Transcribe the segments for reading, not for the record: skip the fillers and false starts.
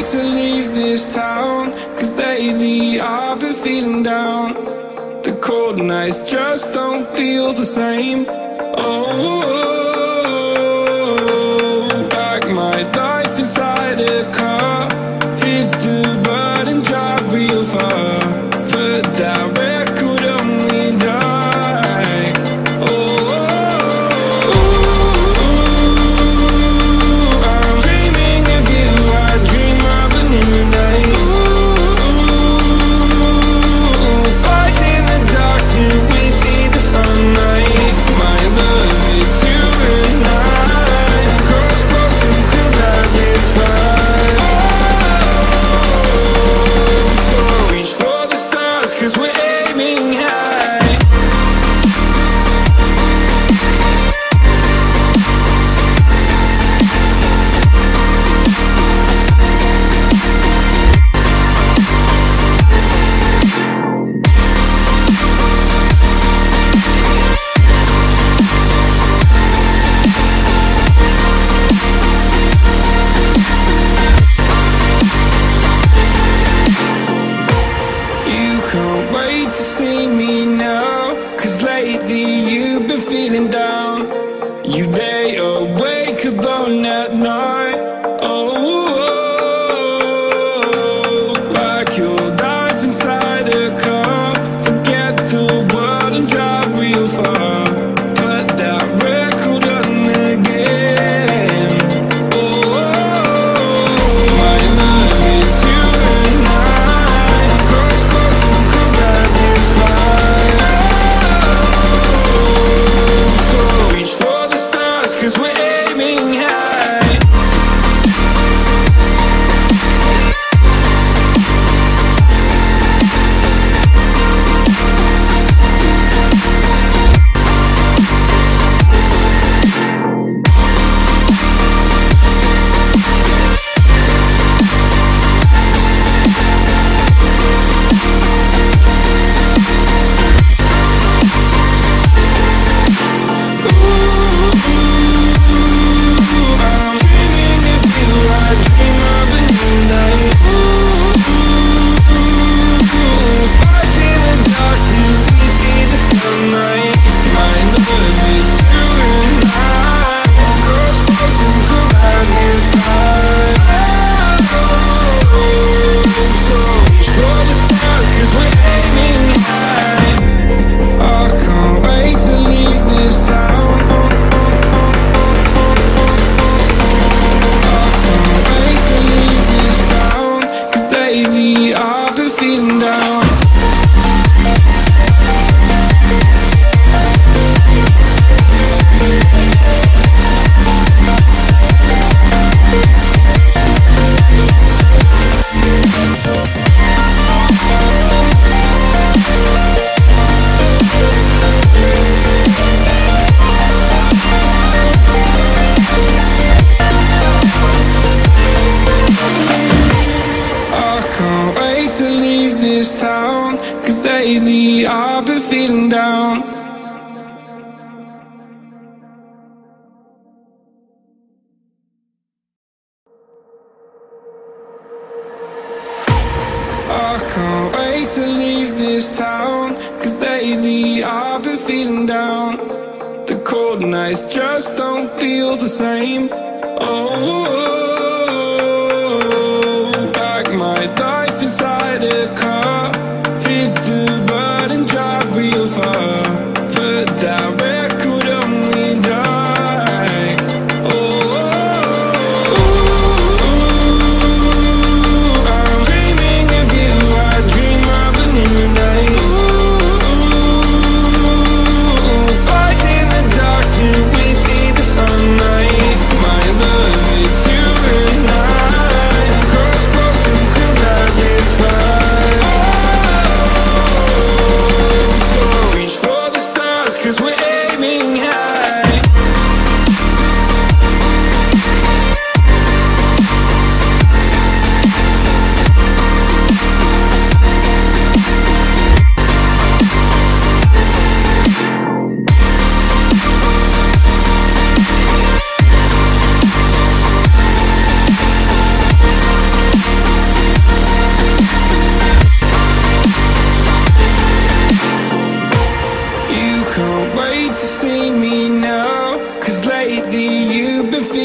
afraid to leave this town, cause lately I've been feeling down. The cold nights just don't feel the same. Oh, pack my life inside a car, hit the bud and drive real far. But that record only died. Oh, I'm dreaming of you, I dream of a new night. Ooh, fight in the dark till we see the sunlight. My love, it's you and I, close, close until that is fine. Oh, so reach for the stars, cause we're aiming high. Can't wait to see me now, cause lately you've been feeling down. You lay awake alone at night. Oh, pack your life inside a car, forget the world and drive real far. Put that record on again. Oh, my love, it's you and I, close, close until that is fine. Oh, so reach for the stars, cause we're aiming high. Ooh, I'm dreaming of you, I dream of a new night. Ooh, fight in the dark till we see the sunlight. My love, it's you and I, close, close until that is fine. Oh, so reach for the stars, cause we're aiming high. I can't wait to leave this town. I can't wait to leave this town, cause lately I've been feeling down. To leave this town, cause lately I've been feeling down. I can't wait to leave this town, cause lately I've been feeling down. The cold nights just don't feel the same. Oh, pack my life inside a car, hit the bud and drive real far. But that record only died. Oh, I'm dreaming of you, I dream of a new night. Ooh, fight in the dark till we see the sunlight. My love, it's you and I, close, close until that is fine.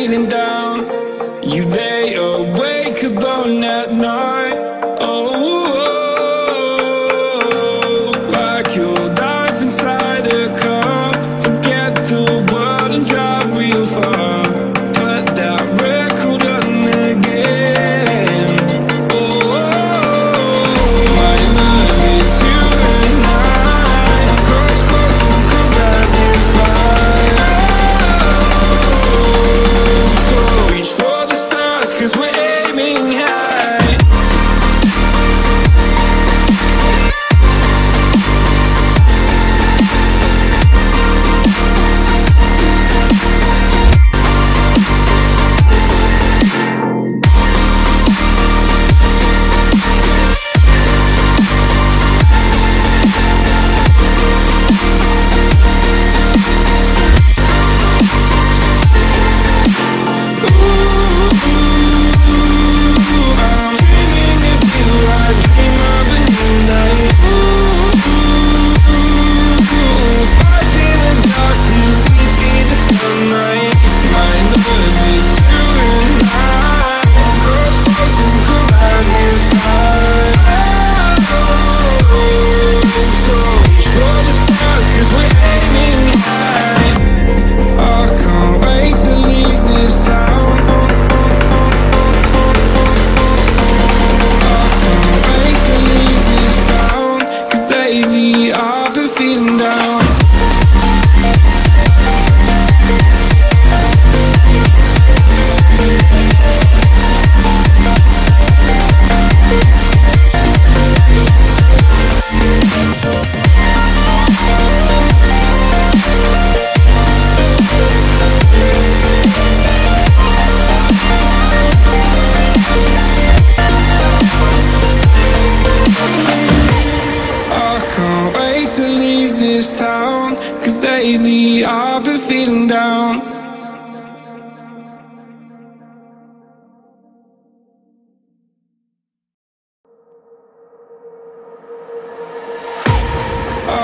raining down. You lay awake alone at night. Oh, like your life inside a car. Forget the world and drive real far. Put that record on again. Oh, my love, it's you and I. Close, close, and come back this fire. Oh, so reach for the stars, 'cause we're aiming high. To leave this town, 'cause lately I've been feeling down.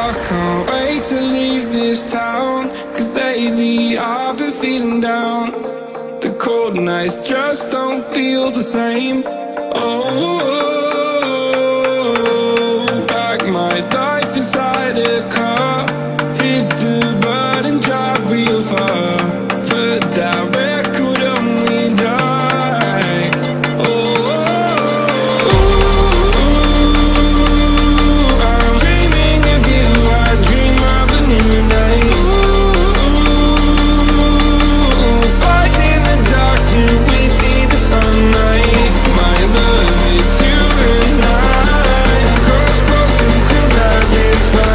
I can't wait to leave this town, 'cause lately I've been feeling down. The cold nights just don't feel the same. Oh, like my life inside a car, hit the button and drive real far. Put that record on and die. Oh, oh, oh, I'm dreaming of you. I dream of a new night. Ooh, fight in the dark till we see the sunlight. My love, it's you and I. Close, close, and come back this far.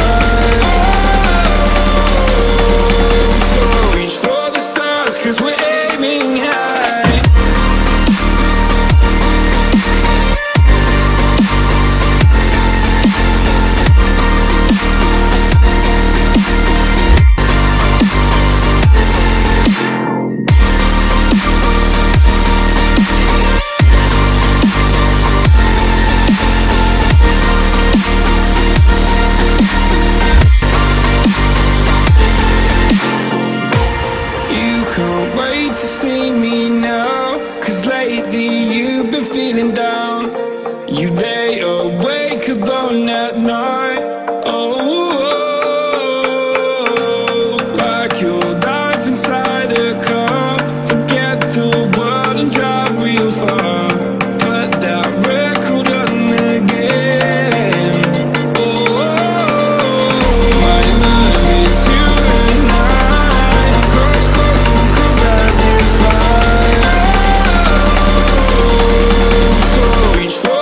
You lay awake alone at night. Oh, like your life inside a car. Forget the world and drive real far. Put that record on again. Oh, my love, it's you and I. Close, close, and come back this far. Oh, so reach for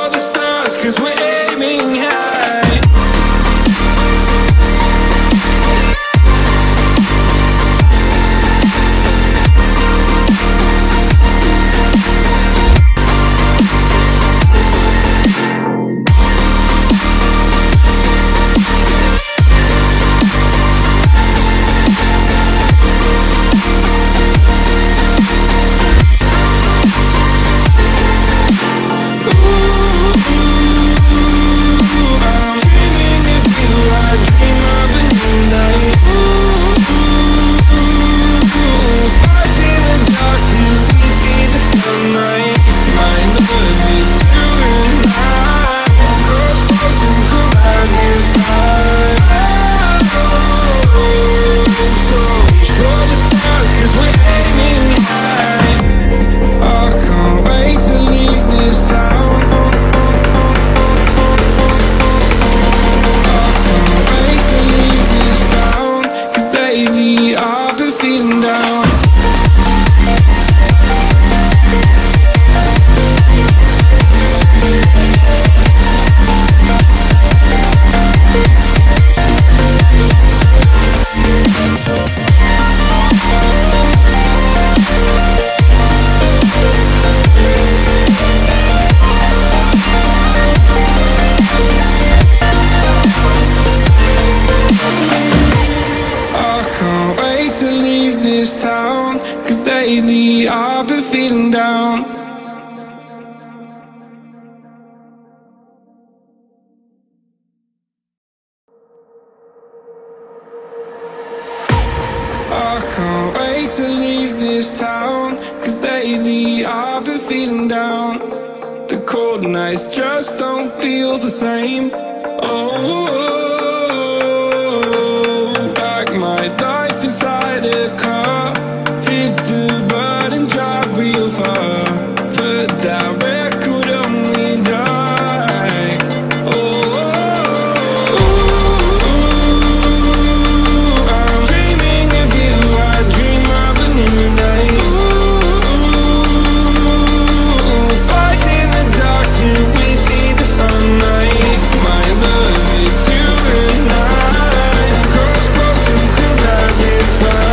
this town, cause lately I've been feeling down. I can't wait to leave this town, cause lately I've been feeling down. The cold nights just don't feel the same. Oh, like my life inside a car, hit the bud and drive real far. Put that record on me, like oh, I'm dreaming of you, I dream of a new night. Ooh, fight in the dark till we see the sunlight. My love, I've been feeling down.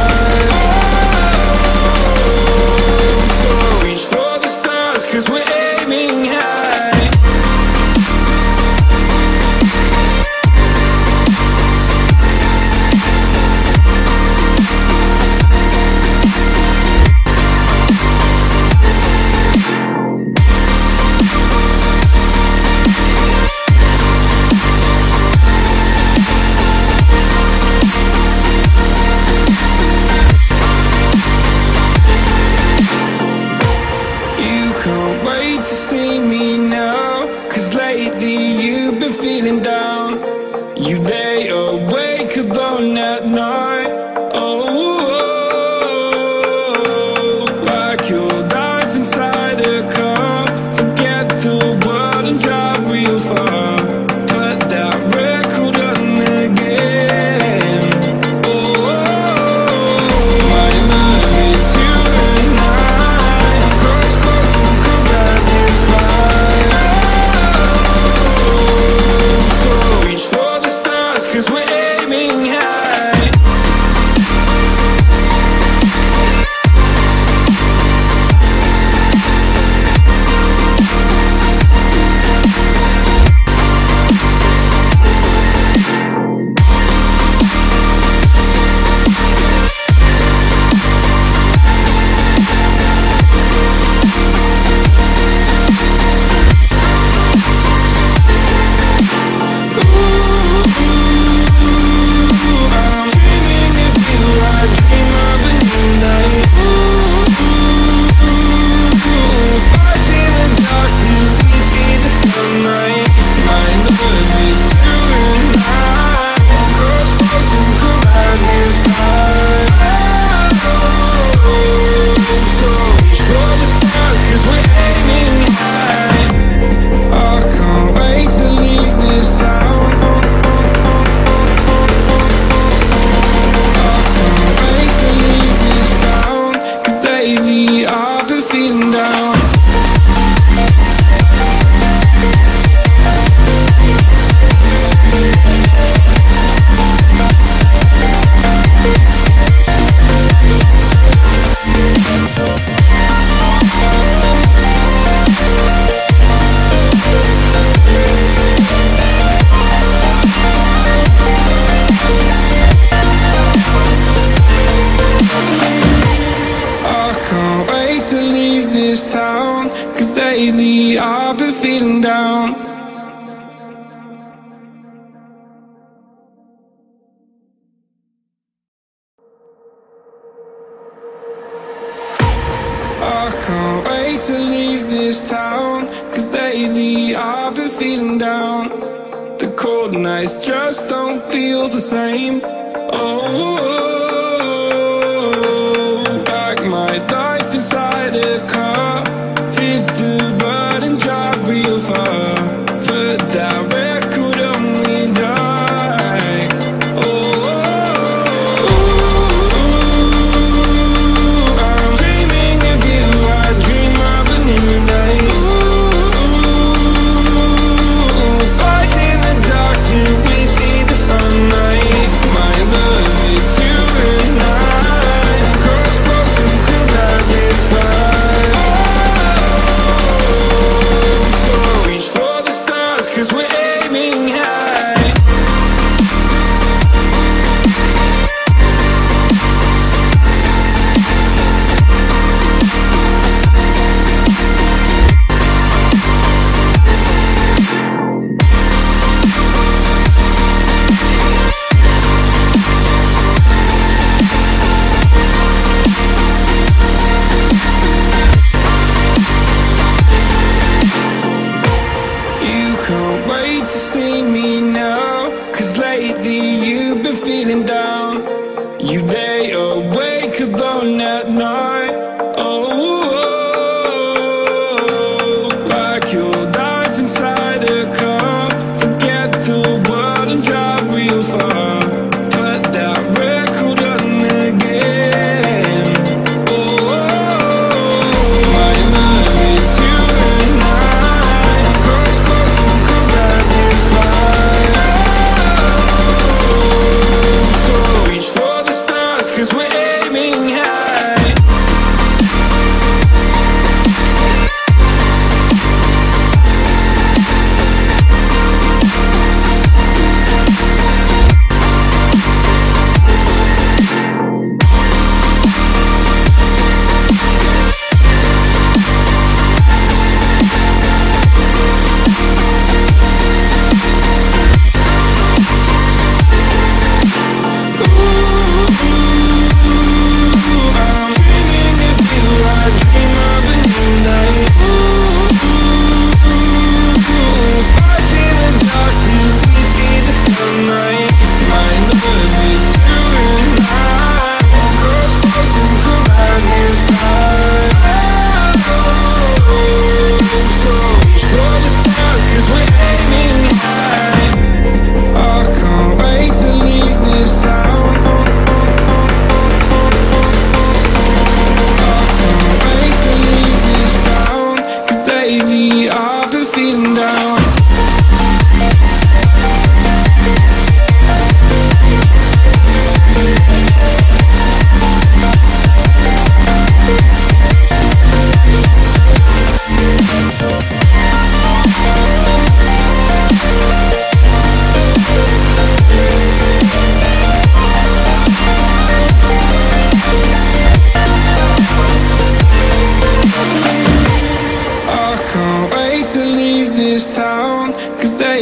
I can't wait to leave this town, cause lately I've been feeling down. The cold nights just don't feel the same. Oh, like my life inside a car, hit the bud and drive real far. Put that record on me, like oh, I'm dreaming of you, I dream of a new night. Ooh, fight in the dark till we see the sunlight. My love, it's you.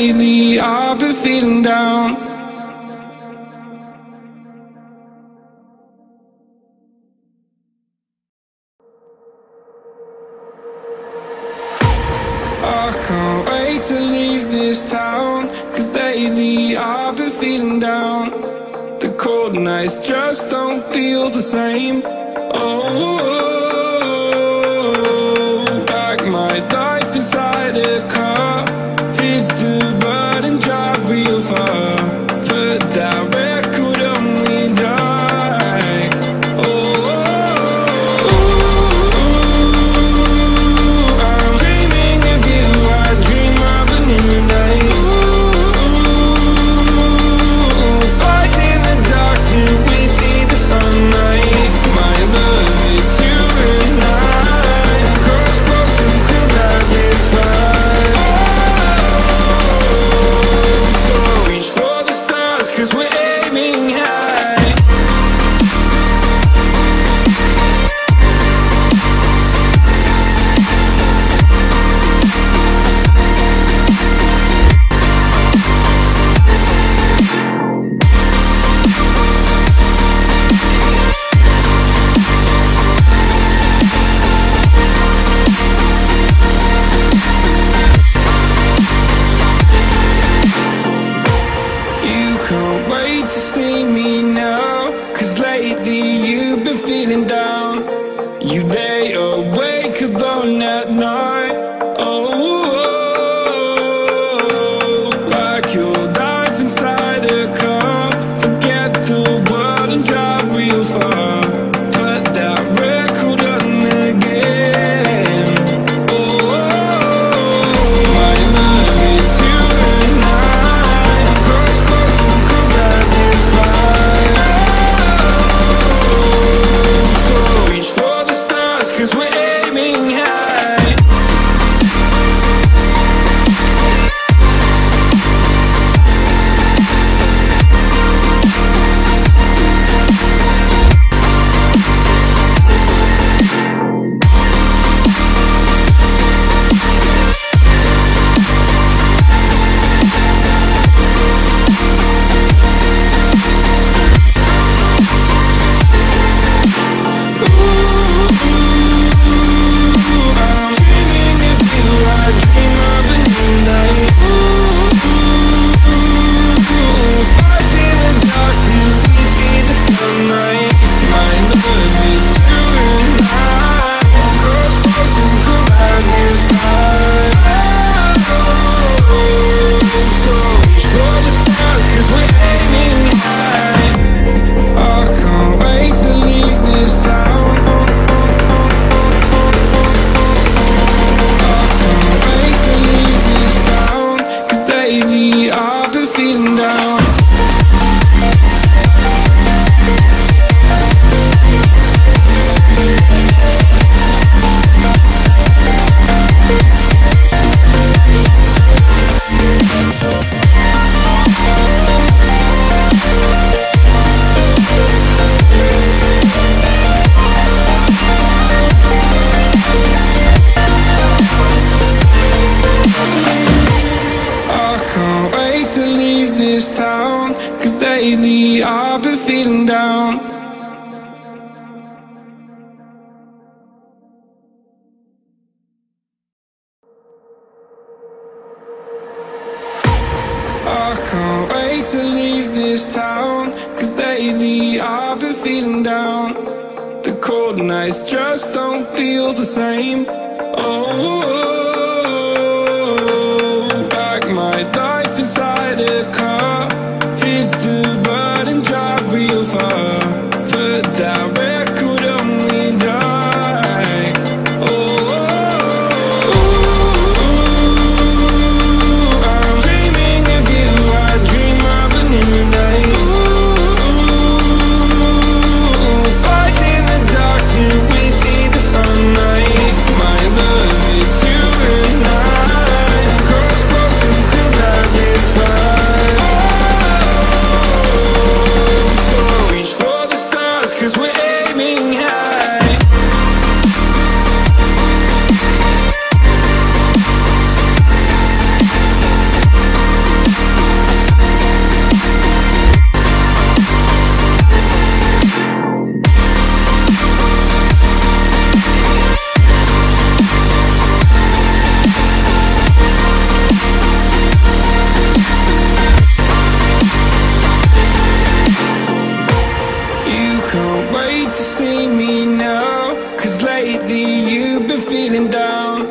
lately I've been feeling down. I can't wait to leave this town, 'cause lately I've been feeling down. The cold nights just don't feel the same. Oh, like my life inside a car, hit the bud and drive real far. But that record only died. Oh, I'm dreaming of you, I dream of a new night. Ooh, fight in the dark till we see the sunlight. My love, it's you and I, grows closer to madness flies. Oh, so reach for the stars, 'cause we're aiming high. You can't wait to see me now, 'cause lately you've been feeling down. You lay awake alone at night. Oh, like your life inside a car, forget the world and drive real far. Put that record on again. Oh, my love, it's you and I, grows closer to madness flies. So reach for the stars, 'cause we're aiming high. Ooh, I'm dreaming of you, I dream of a new night. Ooh, fight in the dark till we see the sunlight. My love, it's you and I, grows closer to madness flies. So reach for the stars, 'cause we're aiming high. I can't wait to leave this town. I can't wait to leave this town, 'cause lately I've been feeling down. I can't wait to leave this town, 'cause lately I've been feeling down. I can't wait to leave this town, 'cause lately I've been feeling down. The cold nights just don't feel the same. Oh, like my life inside a car, hit the bud and drive real far. But that record only died. Oh, I'm dreaming of you, I dream of a new night. Ooh, fight in the dark till we see the sunlight. My love, it's you and I, grows closer to madness flies. So reach for raining down.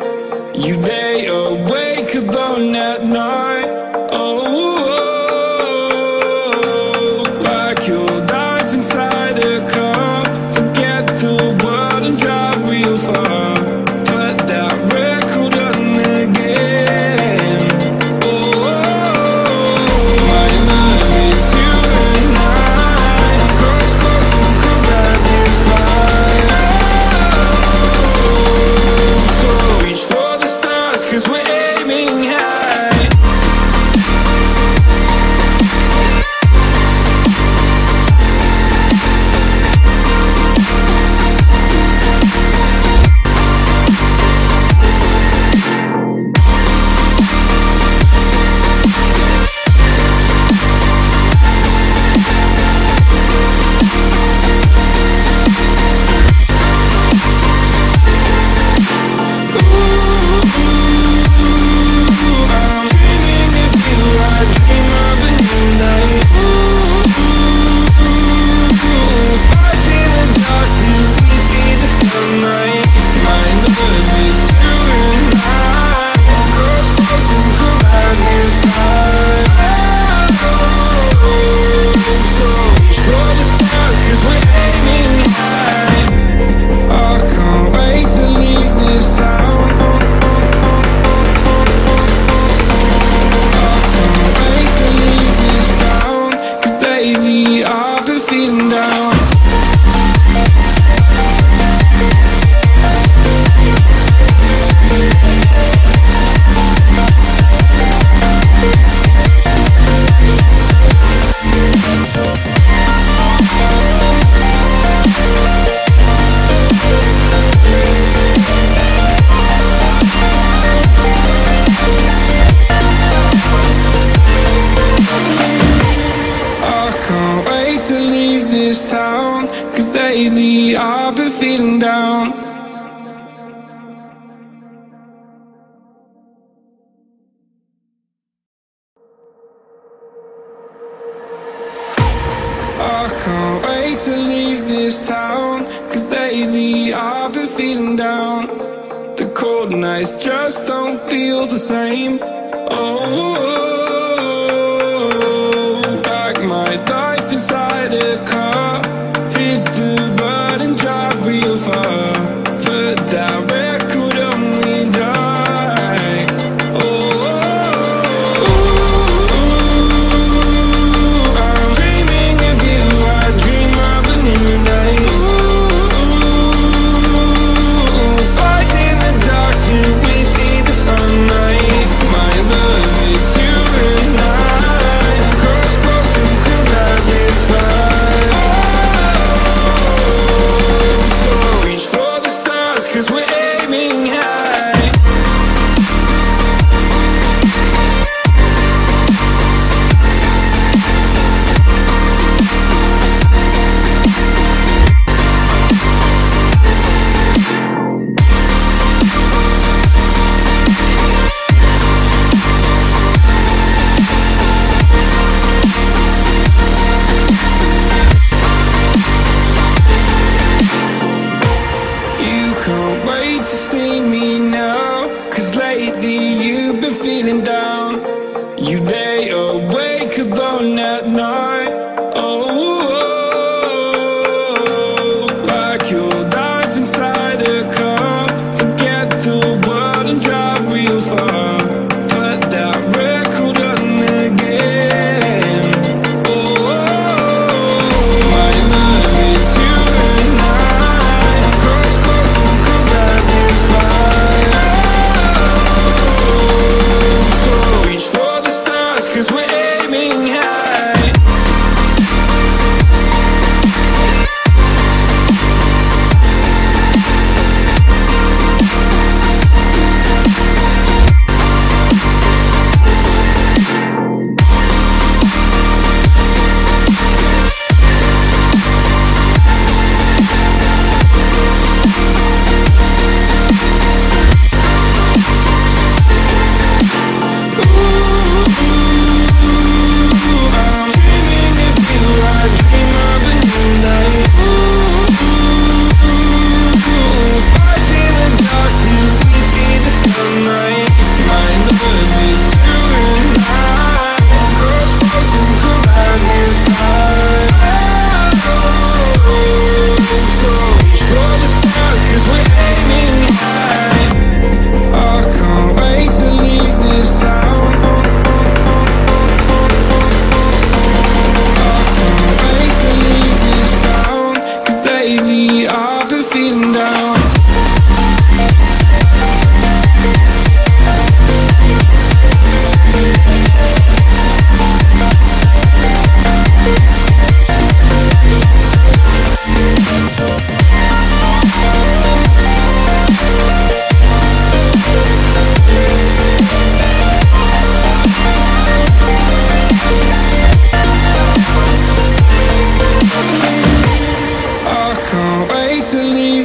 You lay awake alone at night. Oh, like your life inside a car. Forget the world and drive real far. Put that record on again. Oh, my love, it's you and I. Close, close, and come back this fire. So reach for the stars, 'cause we're aiming high. To leave this town, 'cause lately I've been feeling down. I can't wait to leave this town, 'cause lately I've been feeling down. The cold nights just don't feel the same. Oh, like my thoughts inside a car, hit the road and drive real far. But that record only die. Oh, oh, oh, I'm dreaming of you. I dream of a new night. Ooh, fight in the dark till we see the sunlight. My love, it's you and I. Close, close, and come back this far.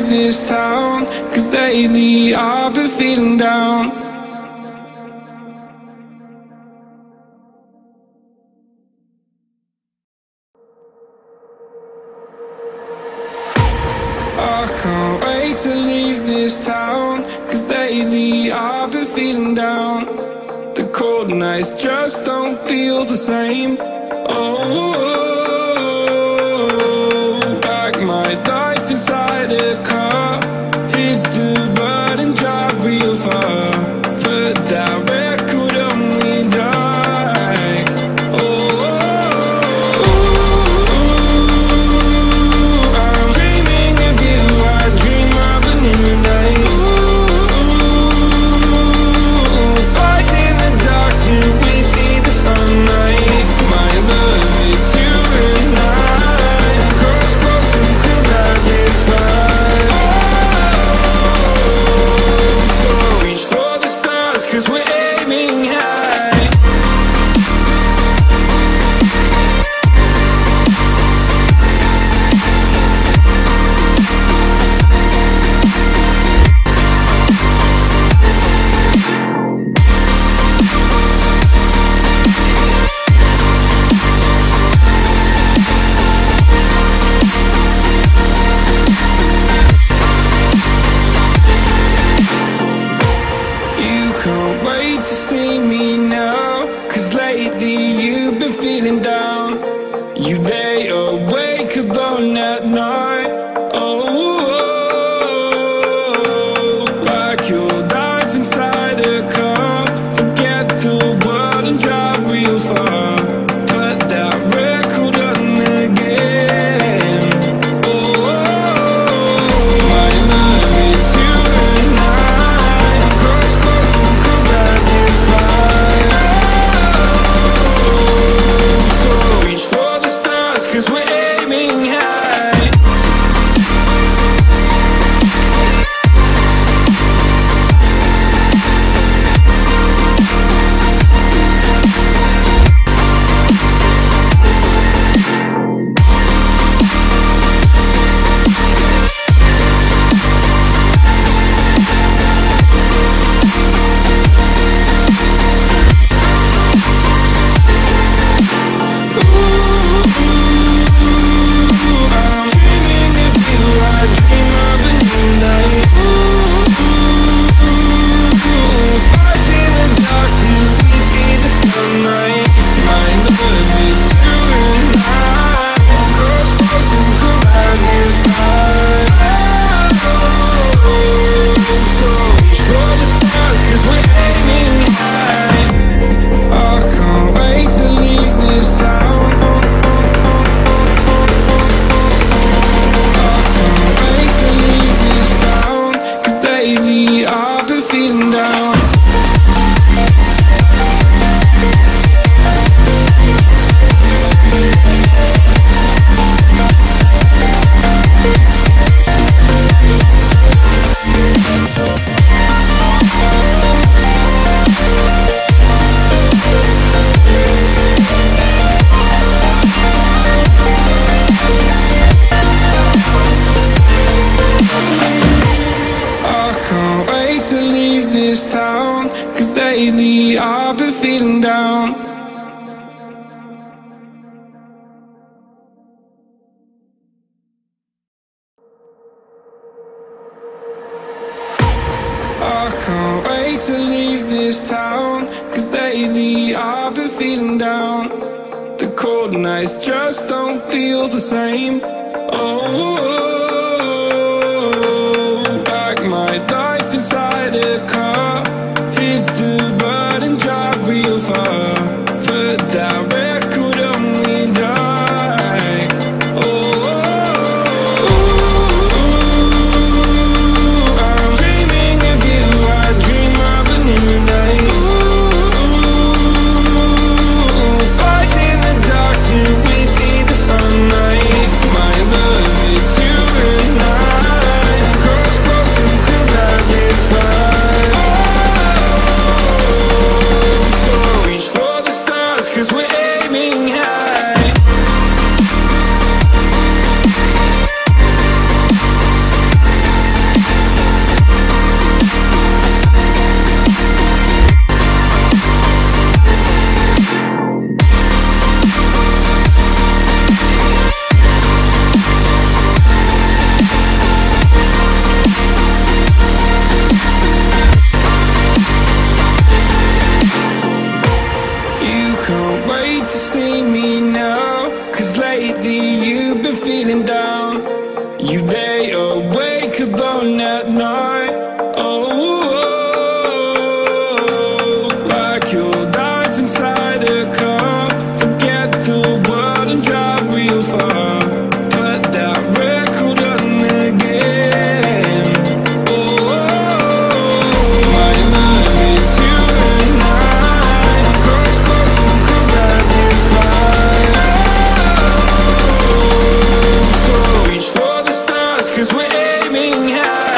hate this town, 'cause lately I've been feeling down. I can't wait to leave this town, 'cause lately I've been feeling down. The cold nights just don't feel the same. Oh, like my life inside a car, hit the bud and drive real far. But that record only died. Oh, I'm dreaming of you, I dream of a new night. Ooh, fight in the dark till we see the sunlight. My love, it's you and I, grows closer to that this fire. So reach for the stars, 'cause we're aiming high. You can't wait to see me now, 'cause lately you've been feeling down. You lay awake alone at night. Oh, like your life inside a car, forget the world and drive real far. Put that record on again. Oh, my love, it's you and I, grows closer to that this fire. So reach for the stars, 'cause we're aiming high. Ooh, I'm dreaming of you, I dream of a new night. Ooh, fight in the dark till we see the sunlight. My love, it's you and I, grows closer to that this fire. So reach for the stars, 'cause we're aiming high. I can't wait to leave this town. I can't wait to leave this town, 'cause lately I've been feeling down. I can't wait to leave this town, 'cause lately I've been feeling down. I can't wait to leave this town, 'cause lately I've been feeling down. The cold nights just don't feel the same. Oh, like my life inside a car, hit the bud and drive real far. But that record only died. Oh, I'm dreaming of you, I dream of a new night. Ooh, fight in the dark till we see the sunlight. My love, it's you at night. Oh, oh, oh, like you'll dive inside a car, forget the world and drive real far. Put that record on again. Oh, oh, oh, my love, it's you and I. Close, close, and come back this fire. Oh, so reach for the stars, 'cause we're aiming high.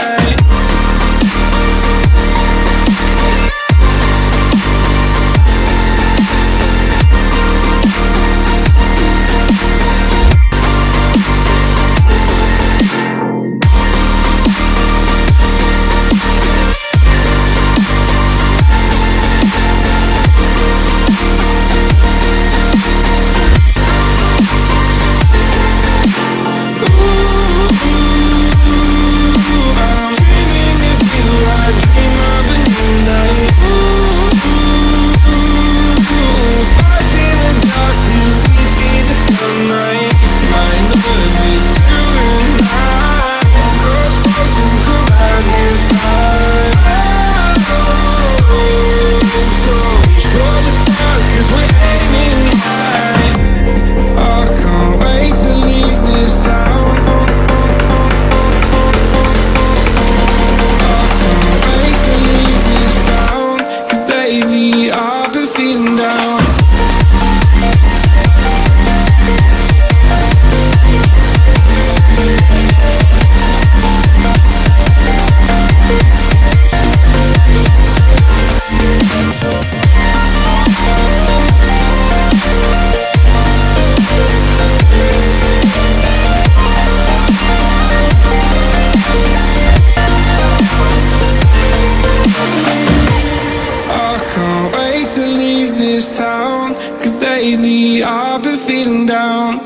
To leave this town, 'cause lately I've been feeling down.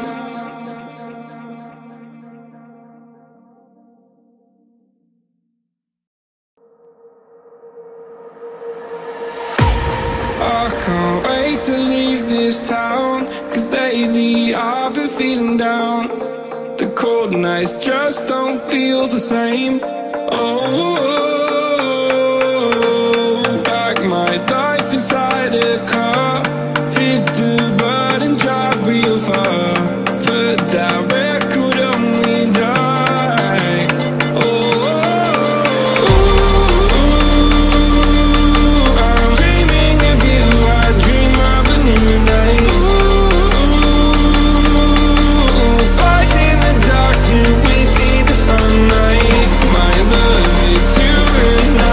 I can't wait to leave this town, 'cause lately I've been feeling down. The cold nights just don't feel the same. Oh, oh, oh, oh, back my thoughts inside a car, hit the road and drive real far. Put that record on me, dark. Oh, oh, oh, oh, I'm dreaming of you. I dream of a new night. Ooh, fight in the dark till we see the sunlight. My love, it's you and I.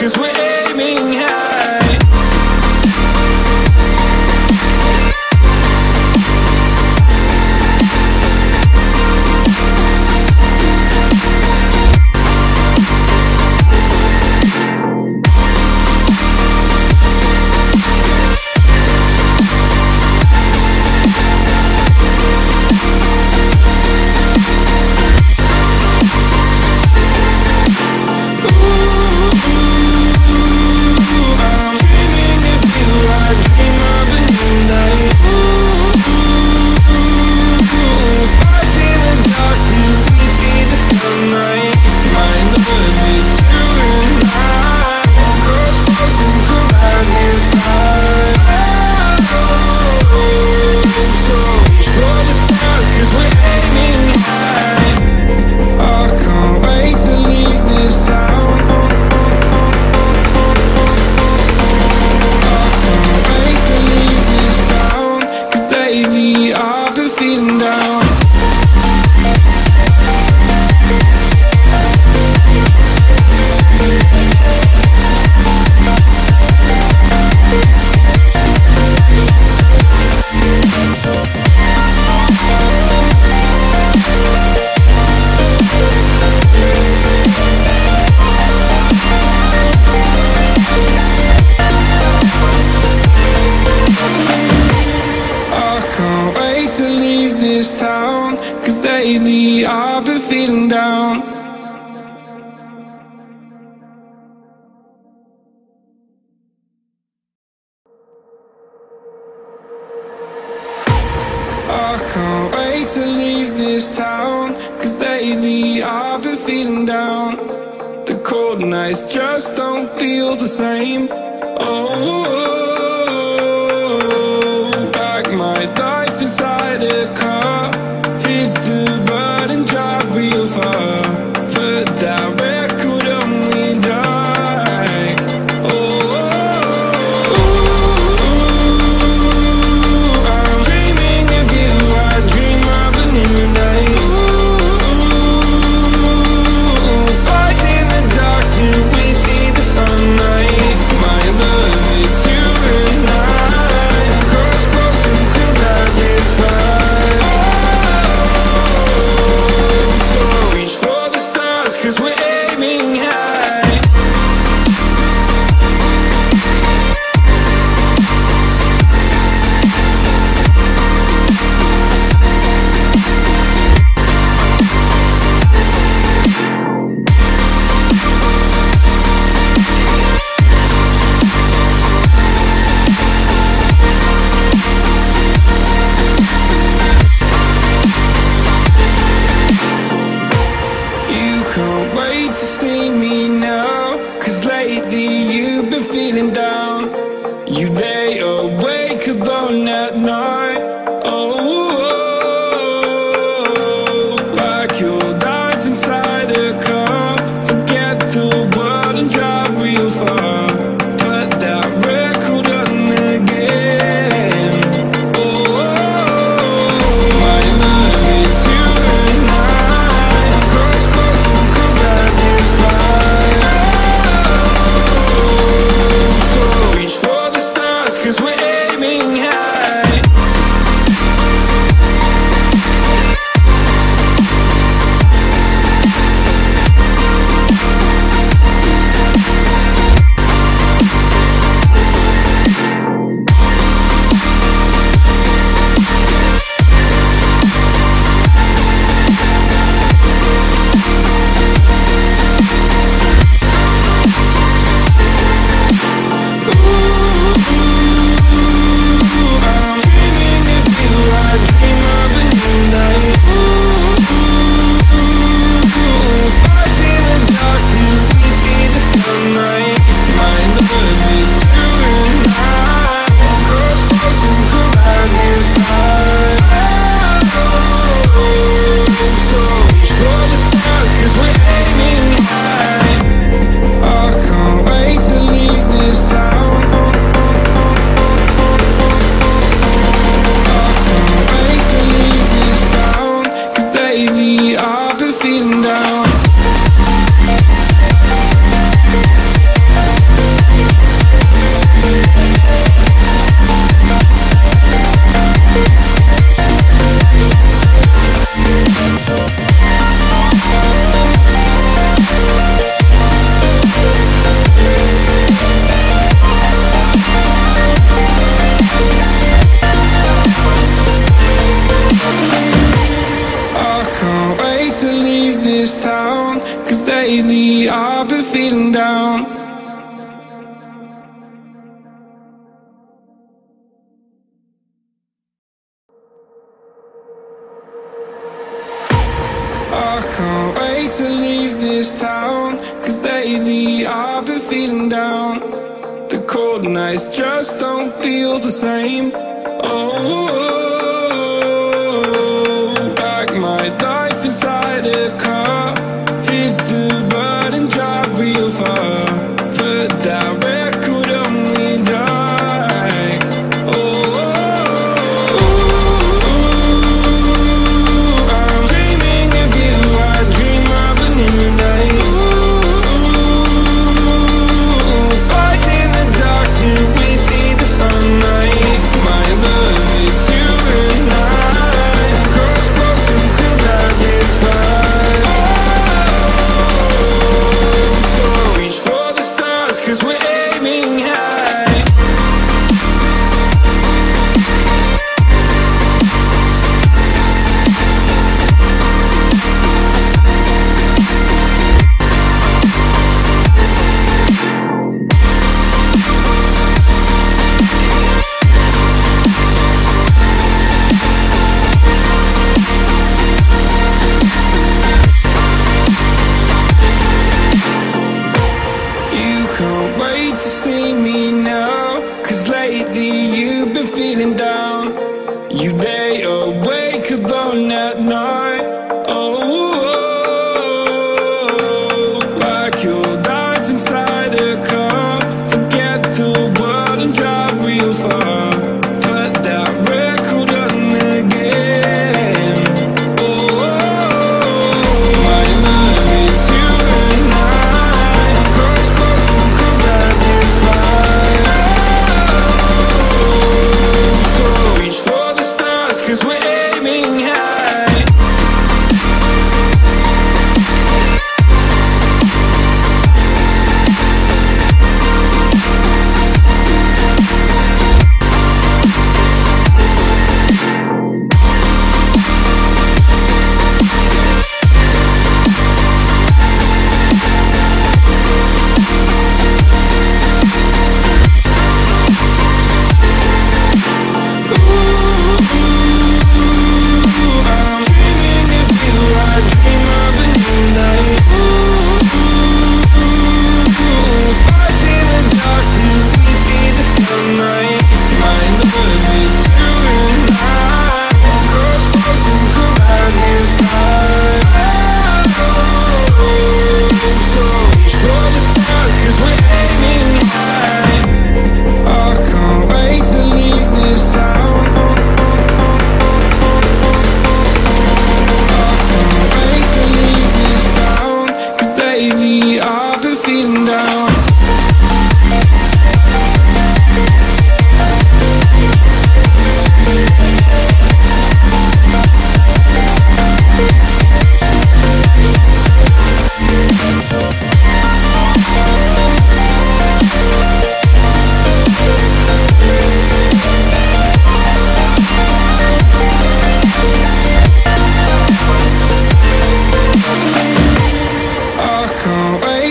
Cause we're need to leave this town, cause lately I've been feeling down. The cold nights just don't feel the same. Oh, pack my life inside a car, hit the road and drive real far. But that record only died. Oh, I'm dreaming of you, I dream of a new night. Ooh, fight in the dark till we see the sunlight. My love, it's you and I, close, close until that is fine. Oh, so reach for the stars, cause we're aiming high. You can't wait to see me now, cause lately you've been feeling down. You lay awake alone at night. Oh, pack your life inside a car, forget the world and drive real far. Put that record on again. Oh, my love, it's you and I, close, close until that is fine. Oh, so reach for the stars, cause we're aiming high. Ooh, I'm dreaming of you, I dream of a new night. Ooh, fight in the dark till we see the sunlight. My love, it's you and I, close, close until that is fine. Oh, so reach for the stars, cause we're aiming high. I can't wait to leave this town. I can't wait to leave this town, cause lately I've been feeling down. To leave this town, cause lately I've been feeling down. I can't wait to leave this town, cause lately I've been feeling down. The cold nights just don't feel the same. Oh, pack my life inside a car, hit the road and drive real far. But that record only died. Oh, I'm dreaming of you, I dream of a new night. Ooh, fight in the dark till we see the sunlight. My love, it's you and I, close, close until that is fine. wait to see me now, 'cause lately you've been feeling down. You lay awake alone at night. Oh, oh, oh, oh, like your life inside a car. Forget the world and drive real far. Put that record on again. Oh, oh, oh, my love, it's you and I. Close, close, and come back this far. So reach for, 'cause we're aiming high.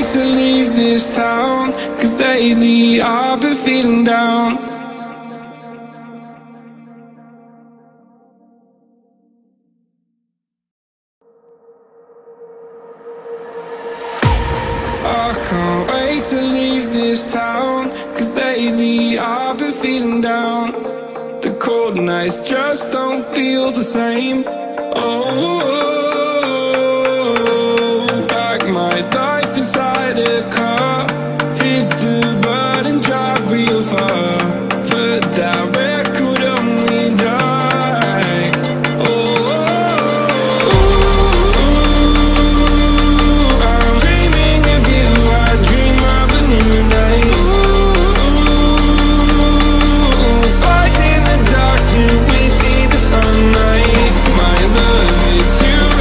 To leave this town, 'cause lately I've been feeling down. I can't wait to leave this town, 'cause lately I've been feeling down. The cold nights just don't feel the same. Oh, oh, oh, oh, like my life inside a car, hit the road and drive real far. But that record only died. Oh, oh, oh, oh, I'm dreaming of you. I dream of a new night. Ooh, fight in the dark till we see the sunlight. My love, it's you.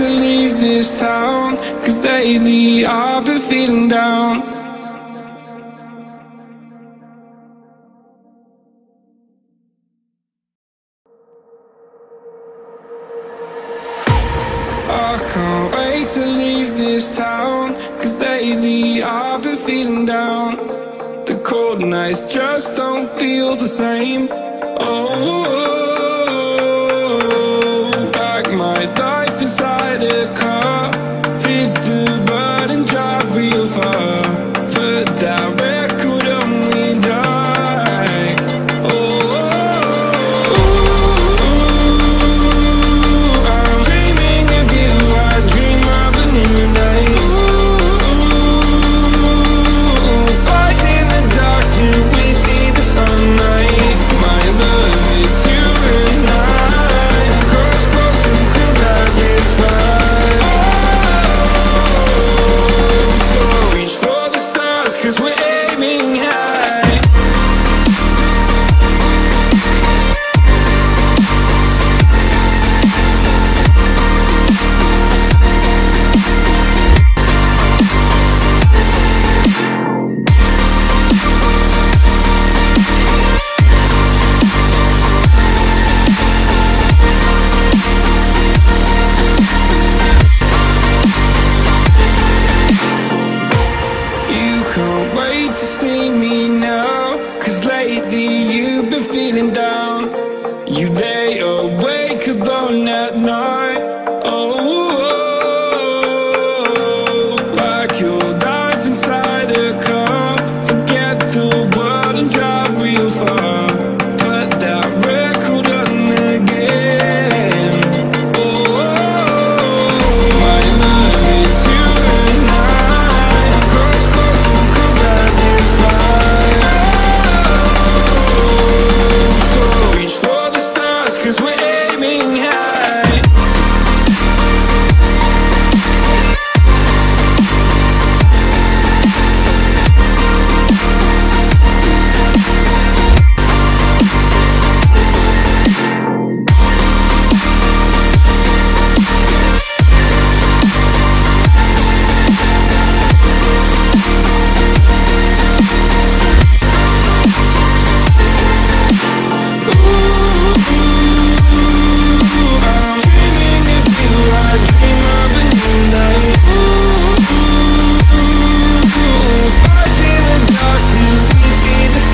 to leave this town, 'cause lately I've been feeling down. I can't wait to leave this town, 'cause lately I've been feeling down. The cold nights just don't feel the same. Oh, like my life inside a car, hit the bud and drive real far. But that record only died. Oh, I'm dreaming of you, I dream of a new night. Ooh, fight in the dark till we see the sunlight. My love, it's you and I, grows closer until that is fine. Oh, so reach for the stars, 'cause we're aiming high. You can't wait to see me now, 'cause lately you've been feeling down. You lay awake alone at night. Oh, like your life inside a car, forget the world and drive real far. Put that record on again. Oh, my love, it's you and I, grows closer until that is fine. Oh, so reach for the stars, 'cause we're aiming high. Ooh, I'm dreaming of you, I dream of a new night. Ooh,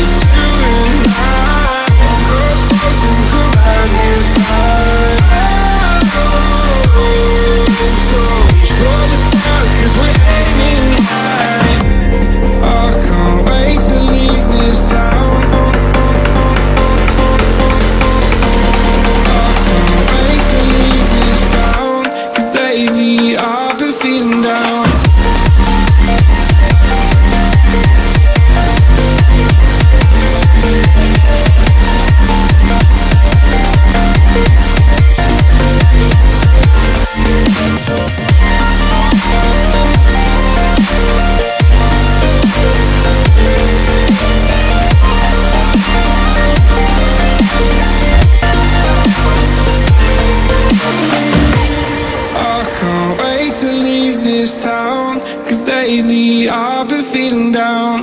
fight in the dark till we see the sunlight. My love, it's you and I, grows closer until that is fine. Oh, so reach for the stars, 'cause we're aiming high. I can't wait to leave this town. I can't wait to leave this town, 'cause lately I've been feeling down.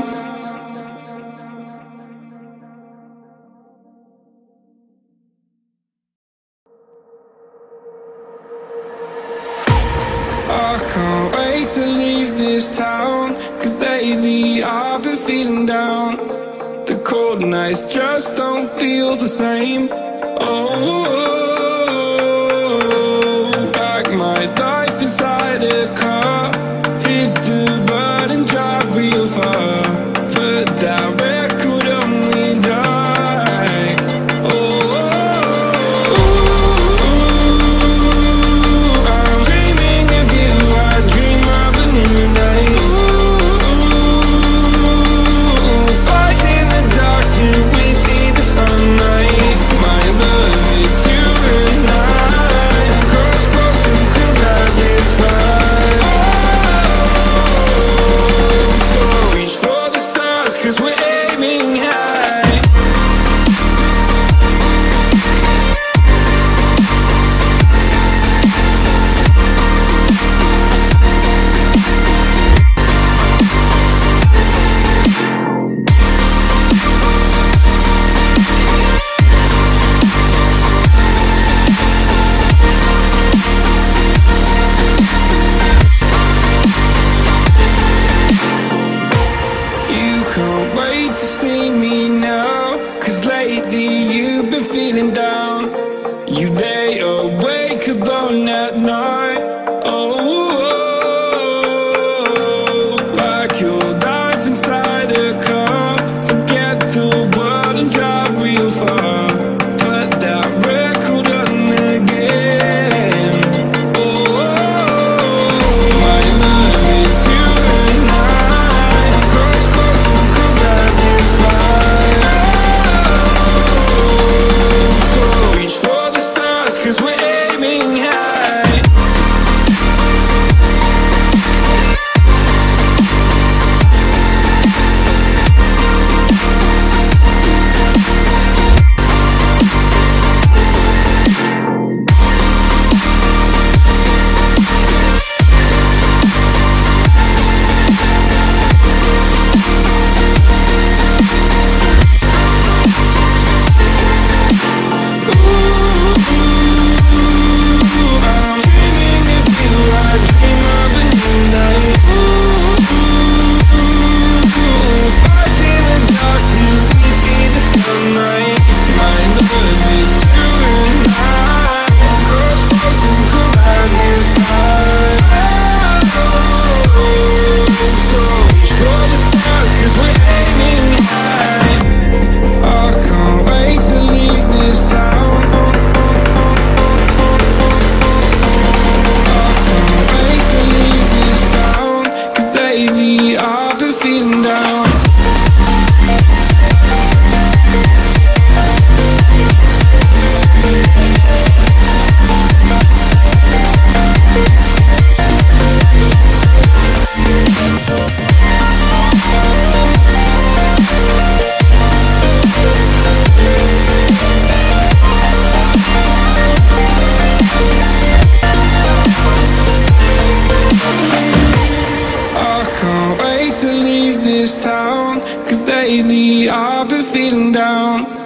I can't wait to leave this town, 'cause lately I've been feeling down. I can't wait to leave this town, 'cause lately I've been feeling down. The cold nights just don't feel the same. Oh, like my life inside a car, hit the bud and drive real far. But that record only died. Oh, I'm dreaming of you, I dream of a new night. Ooh, fight in the dark till we see the sunlight. My love, it's you and I, grows closer until that is fine. down. You lay awake alone at night. Oh, like your life inside a car. Forget the world and drive real far. Put that record on again. Oh, my love, it's you and I. Close, close, and come back this fire. So reach for the stars, 'cause we're aiming high. Can't wait to leave this town, 'cause lately I've been feeling down.